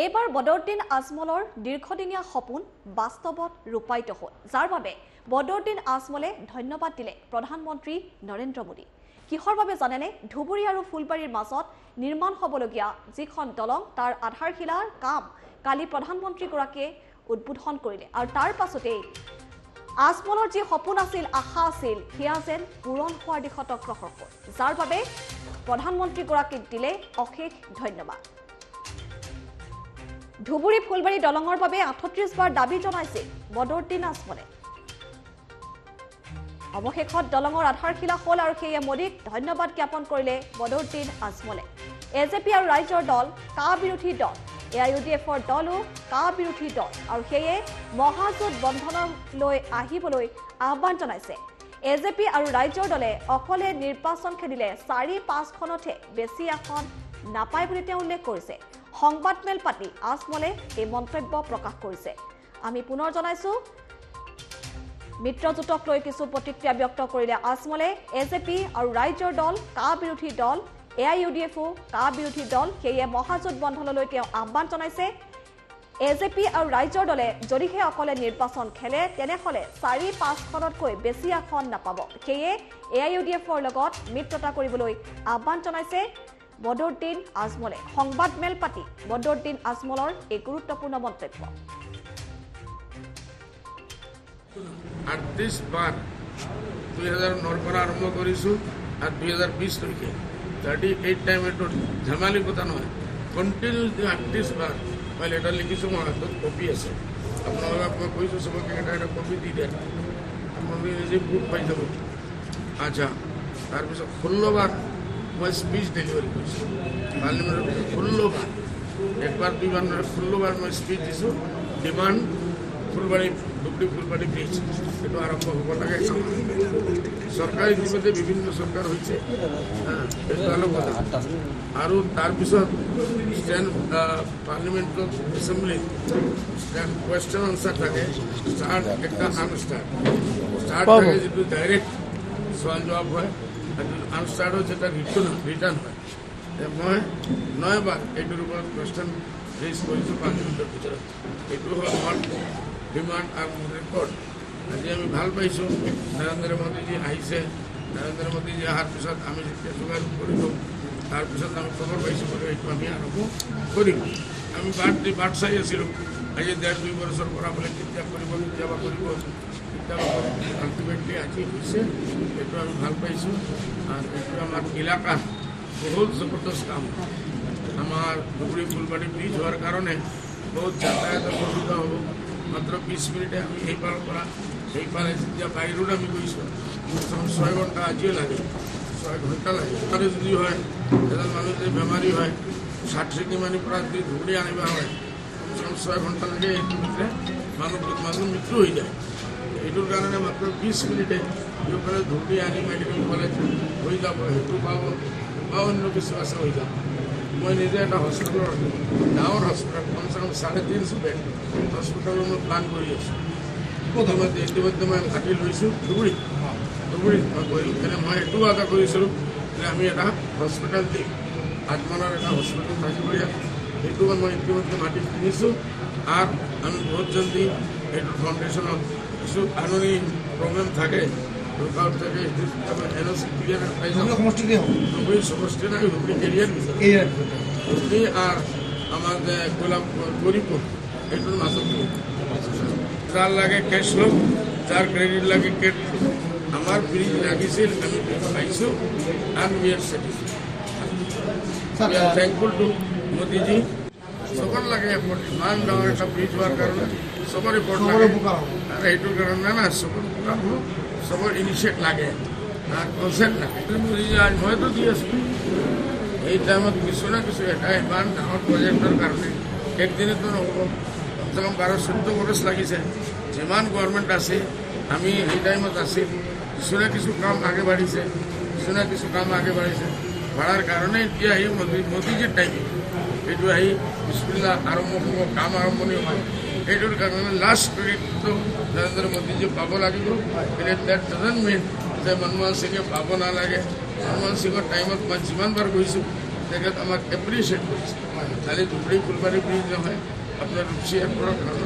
एबार बदरुद्दीन आजमलर दीर्घदिनिया सपन वास्तवत रूपायित हल जार बारे बदरुद्दीन आजमले धन्यवाद दिले प्रधानमंत्री नरेन्द्र मोदी किहर बारे जानेने धुबुरी और फुलबारीर माजत निर्माण हबलगिया जिखन दलंग तार आधारशिलार काम काली प्रधानमंत्रीगराकीये उद्बोधन करिले आर तार पाछते आजमलर जी सपन आछिल आशा आछिल सेया जेन पूरण होवार दिशत अग्रसर हल जार बारे प्रधानमंत्रीगराकीक दिले अशेष धन्यवाद। धुबुरी फुलबारी दलंगर बारे 38 बार दाबी जनाइছিল बदरुद्दीन आजमले अवशेषत दलंगर आधारशिला हल और मोदीक धन्यवाद ज्ञापन करिले बदरुद्दीन आजमले। एजेपी और राज्यर दल का विरोधी दल एआईयूडीएफर दलो का विरोधी दल और महाजोट बंधनलै आहिবলৈ आह्वान जनाइছে। एजेपी और राज्यर दले अकले निर्वाचन खेलिले 4-5খনতহে বেছি আসন নাপায় বুলি তেওঁ উল্লেখ কৰিছে। संबादमेल पाती आजमले यह मंत्य प्रकाश कर मित्रजोटक लै किछु प्रतिक्रिया व्यक्त करिले आजमले। एजेपी और राज्यर दल का विरोधी दल एआईयूडीएफओ का विरोधी दल सेये महाजोट बंधनलै आह्वान जनाइছে। एजेपी और राज्यर दले यदिहे अकले निर्वाचन खेले तेनेहले 4-5খনতকৈ बेसी आसन नापाब सेये एआईयूडीएफर लगत मित्रता करिবলৈ आह्वान जनाइছে बदरुद्दीन आजमले। संबादमेल पाती बदरुद्दीन आजमलर एक गुरुत्वपूर्ण मंतव्य 38 बार 2009 पर आरंभ करूँ और 2020 तक 38 टाइम झेमाली कथा ना कन्टिन्यू 38 बार मैं लेटर लिखी मैं हाथ कपि आस अपना कैसा सबक एक कपि दी दिए अपने निजे प्रूफ पाई जा। अच्छा तार पास 16 बार मैं स्पीच डिलीवरी पार्लियामेंट 16 बार एक बार दुई बार 16 बार मैं स्पीच दी डिमांड फुलबारी धुबुरी फुलबारी ब्रिज ये आरम्भ हम लगे सरकार इतिम्य विभिन्न सरकार और तारपैंड पार्लियामेंट एसेम्बली क्वेश्चन आन्सार थके स्टार्ट एक स्टार्ट थे जी डायरेक्ट सवाल जवाब है आन्सारों से रिटर्न है मैं 9 बार एक क्वेश्चन रेज कर 5 मिनट भर एक डिमांड और रेकर्ड आज आम भल पाई नरेन्द्र मोदी जी आईसे नरेन्द्र मोदी जी अहार पास आम जोगान तार पास खबर पासी आरम्भ करम बाट चाह आज 1.5-2 बरसर आल्टिमेटली आज ये भल पासी और इलाका बहुत जबरदस्त काम आमार धुबुरी फुलबारी ब्रिज हार कारण बहुत यातायात असुविधा हम मात्र 20 मिनिटे सीपारे जब बाई रोड आम गई 6 घंटा आज लगे 6 घंटा लगे जो है एजन मानुह बेमारी है षाठी मानी धुबुरी आनवा है कम 6 घंटा लगे मानु मृत्यु हो जाए यूर कारण मात्र 20 मिनिटे ये धुबुरी आनी मेडिकल कॉलेज हो जाए हो जा मैं निजे एट हस्पिटल डाँर हस्पिटल कम से कम 350 बेड हस्पिटल मैं प्लान करमध्य मैं घाटी लीसूँ धुबुरी धुबुरी मैं यू आशा कर हस्पिटल दी आत्मार एट हस्पिटल थको मैं इतिम्य माटी किसो और आम बहुत जल्दी एक फाउंडेशन कानूनी प्रॉब्लम थके समस्या ना हुई हुई और गोलापुर एक जार लगे कैश लो जार क्रेडिट लगे कैश लो आमार ब्रिज लगे पाई थैंकफुल टू मोदी जी सब लगे एफर्ट इन डाँगर एक ब्रिज हार कारण सबरे यूर कारण ना सब सब इनिशिएट लगे कन्सेप्ट लगे मोदी जी आज मैं तो दी टाइम किसु ना किस इन डाँगर प्रजेक्टर कारण एक दिन तो नौ कम से कम 12-14 बरस लगे जिमान गवर्नमेंट आम टाइम किसु ना किसु काम आगे बढ़ी से किसु ना किसु काम आगे बढ़ी से बढ़ार कारण मोदीजी टाइम यू बिस्मिल्ला आरम्भ हम काम आरम्भणि हम यूर कारण लास्ट क्रेडिट तो नरेन्द्र मोदी जी पा लगे दैट डजन्ट मीन जो मनमोहन सिंह पा ना मनमोहन सिंह टाइम मैं जी बार गई आम एप्रिशिएट कर खाली धुबुरी फुलबारी ब्रिज जो है अपना रूपसी एयरपोर्ट कर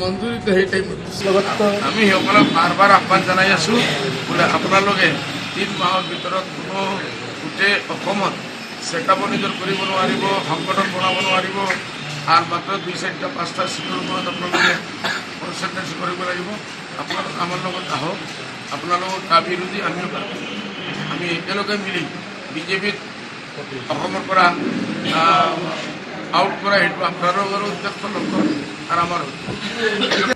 मंजूरी तो हेटा आम्मी बार बार आह्वान जाना बोले अपना 3 माह भर गोटे सेटअप निजर कर संगठन बनाब न आर मात्र 2 से 5टा सीटर मूलत अपने कन्सल्टेन्स कर विरोधी आम मिली बीजेपी आउट कर उद्देश्य लक्ष्य और आम